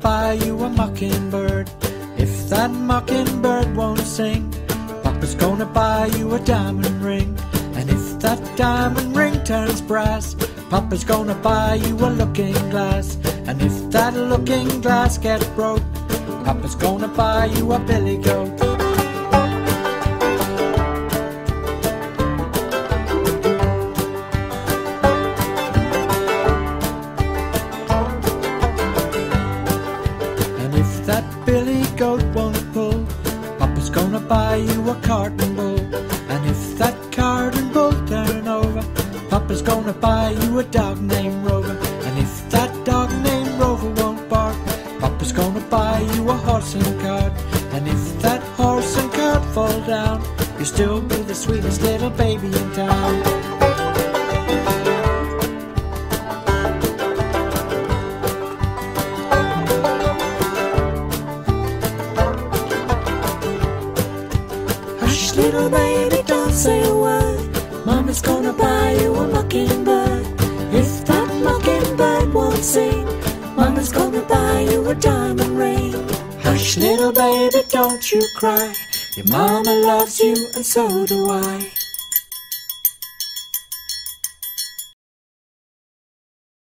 buy you a mockingbird. If that mockingbird won't sing, Papa's gonna buy you a diamond ring. And if that diamond ring turns brass, Papa's gonna buy you a looking glass. And if that looking glass gets broke, Papa's gonna buy you a billy goat. And if that billy goat won't pull, Papa's gonna buy you a carton bull. And if that carton bull turn over, Papa's gonna buy you a dog named Rover. And if that dog named Rover won't bark, Papa's gonna buy you a horse and cart. And if that horse and cart fall down, you'll still be the sweetest little baby in town. Little baby, don't say a word. Mama's gonna buy you a mockingbird. If that mockingbird won't sing, Mama's gonna buy you a diamond ring. Hush, little baby, don't you cry. Your mama loves you and so do I.